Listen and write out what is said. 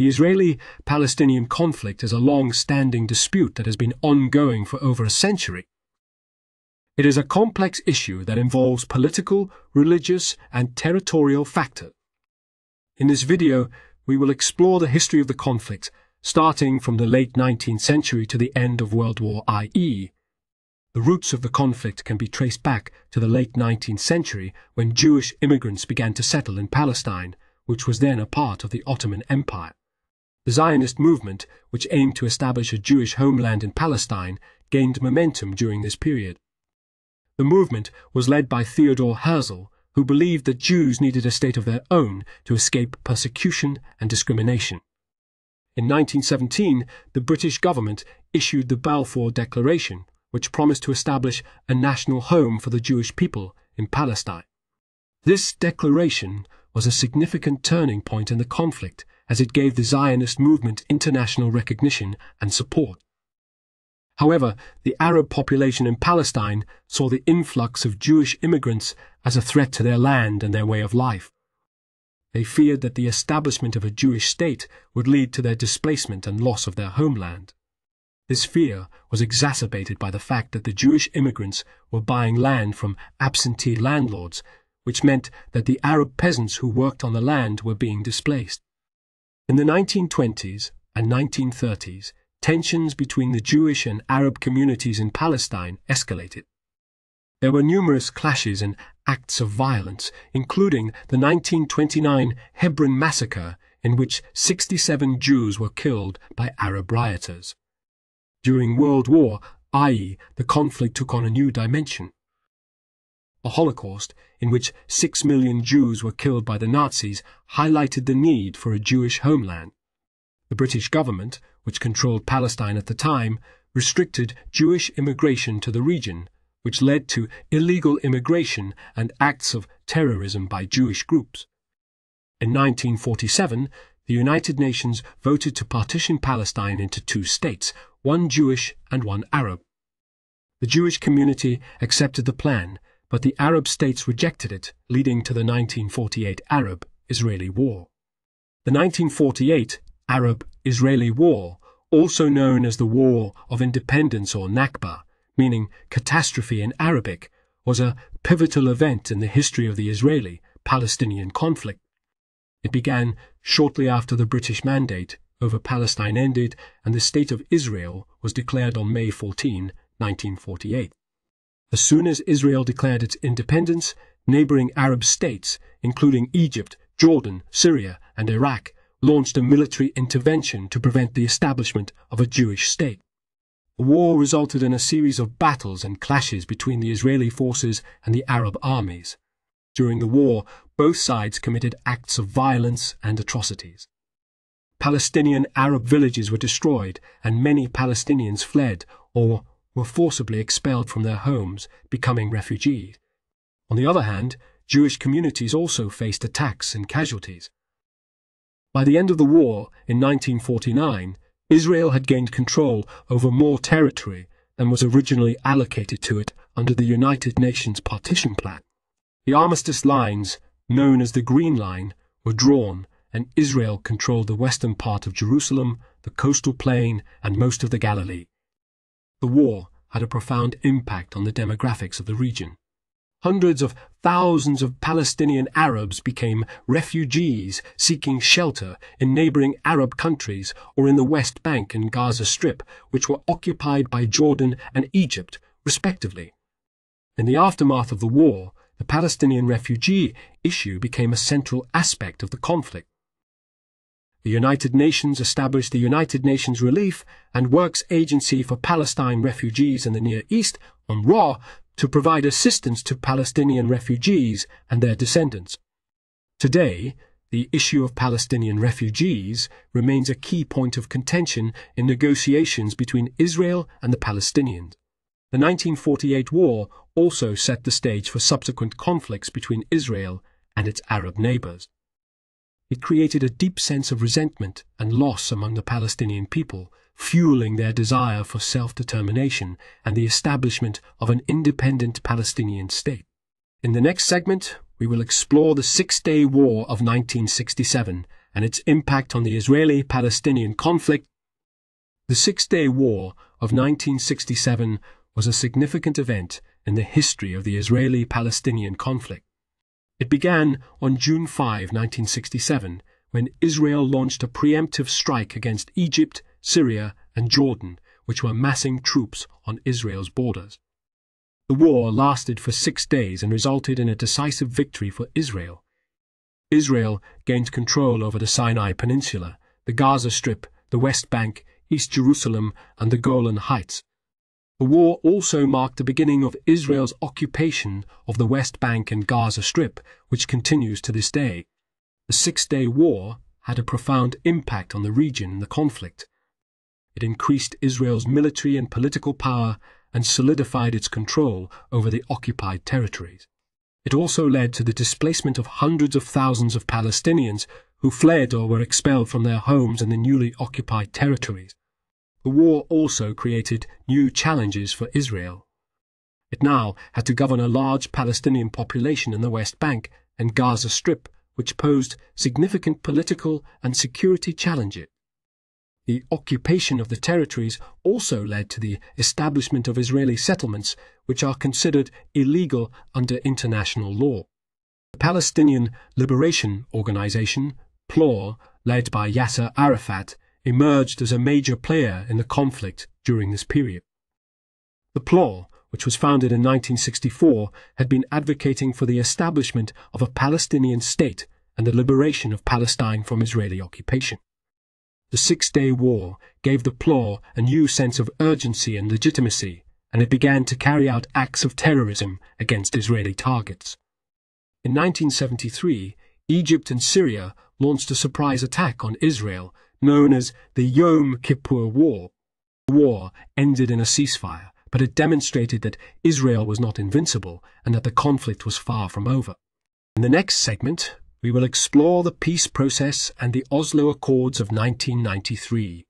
The Israeli-Palestinian conflict is a long-standing dispute that has been ongoing for over a century. It is a complex issue that involves political, religious, and territorial factors. In this video, we will explore the history of the conflict, starting from the late 19th century to the end of World War II. The roots of the conflict can be traced back to the late 19th century when Jewish immigrants began to settle in Palestine, which was then a part of the Ottoman Empire. The Zionist movement, which aimed to establish a Jewish homeland in Palestine, gained momentum during this period. The movement was led by Theodor Herzl, who believed that Jews needed a state of their own to escape persecution and discrimination. In 1917, the British government issued the Balfour Declaration, which promised to establish a national home for the Jewish people in Palestine. This declaration was a significant turning point in the conflict, as it gave the Zionist movement international recognition and support. However, the Arab population in Palestine saw the influx of Jewish immigrants as a threat to their land and their way of life. They feared that the establishment of a Jewish state would lead to their displacement and loss of their homeland. This fear was exacerbated by the fact that the Jewish immigrants were buying land from absentee landlords, which meant that the Arab peasants who worked on the land were being displaced. In the 1920s and 1930s, tensions between the Jewish and Arab communities in Palestine escalated. There were numerous clashes and acts of violence, including the 1929 Hebron massacre, in which 67 Jews were killed by Arab rioters. During World War II, the conflict took on a new dimension. The Holocaust, in which 6 million Jews were killed by the Nazis, highlighted the need for a Jewish homeland. The British government, which controlled Palestine at the time, restricted Jewish immigration to the region, which led to illegal immigration and acts of terrorism by Jewish groups. In 1947, the United Nations voted to partition Palestine into two states, one Jewish and one Arab. The Jewish community accepted the plan, but the Arab states rejected it, leading to the 1948 Arab-Israeli War. The 1948 Arab-Israeli War, also known as the War of Independence or Nakba, meaning catastrophe in Arabic, was a pivotal event in the history of the Israeli-Palestinian conflict. It began shortly after the British mandate over Palestine ended and the State of Israel was declared on May 14, 1948. As soon as Israel declared its independence, neighboring Arab states, including Egypt, Jordan, Syria, and Iraq, launched a military intervention to prevent the establishment of a Jewish state. The war resulted in a series of battles and clashes between the Israeli forces and the Arab armies. During the war, both sides committed acts of violence and atrocities. Palestinian Arab villages were destroyed, and many Palestinians fled or were forcibly expelled from their homes, becoming refugees. On the other hand, Jewish communities also faced attacks and casualties. By the end of the war, in 1949, Israel had gained control over more territory than was originally allocated to it under the United Nations Partition Plan. The armistice lines, known as the Green Line, were drawn, and Israel controlled the western part of Jerusalem, the coastal plain, and most of the Galilee. The war had a profound impact on the demographics of the region. Hundreds of thousands of Palestinian Arabs became refugees seeking shelter in neighboring Arab countries or in the West Bank and Gaza Strip, which were occupied by Jordan and Egypt, respectively. In the aftermath of the war, the Palestinian refugee issue became a central aspect of the conflict. The United Nations established the United Nations Relief and Works Agency for Palestine Refugees in the Near East, UNRWA, to provide assistance to Palestinian refugees and their descendants. Today, the issue of Palestinian refugees remains a key point of contention in negotiations between Israel and the Palestinians. The 1948 war also set the stage for subsequent conflicts between Israel and its Arab neighbors. It created a deep sense of resentment and loss among the Palestinian people, fueling their desire for self-determination and the establishment of an independent Palestinian state. In the next segment, we will explore the Six-Day War of 1967 and its impact on the Israeli-Palestinian conflict, the Six-Day War of 1967 was a significant event in the history of the Israeli-Palestinian conflict. It began on June 5, 1967, when Israel launched a preemptive strike against Egypt, Syria, and Jordan, which were massing troops on Israel's borders. The war lasted for 6 days and resulted in a decisive victory for Israel. Israel gained control over the Sinai Peninsula, the Gaza Strip, the West Bank, East Jerusalem, and the Golan Heights. The war also marked the beginning of Israel's occupation of the West Bank and Gaza Strip, which continues to this day. The Six-Day War had a profound impact on the region and the conflict. It increased Israel's military and political power and solidified its control over the occupied territories. It also led to the displacement of hundreds of thousands of Palestinians who fled or were expelled from their homes in the newly occupied territories. The war also created new challenges for Israel. It now had to govern a large Palestinian population in the West Bank and Gaza Strip, which posed significant political and security challenges. The occupation of the territories also led to the establishment of Israeli settlements, which are considered illegal under international law. The Palestinian Liberation Organization, PLO, led by Yasser Arafat, emerged as a major player in the conflict during this period. The PLO, which was founded in 1964, had been advocating for the establishment of a Palestinian state and the liberation of Palestine from Israeli occupation. The Six-Day War gave the PLO a new sense of urgency and legitimacy, and it began to carry out acts of terrorism against Israeli targets. In 1973, Egypt and Syria launched a surprise attack on Israel, known as the Yom Kippur War. The war ended in a ceasefire, but it demonstrated that Israel was not invincible and that the conflict was far from over. In the next segment, we will explore the peace process and the Oslo Accords of 1993.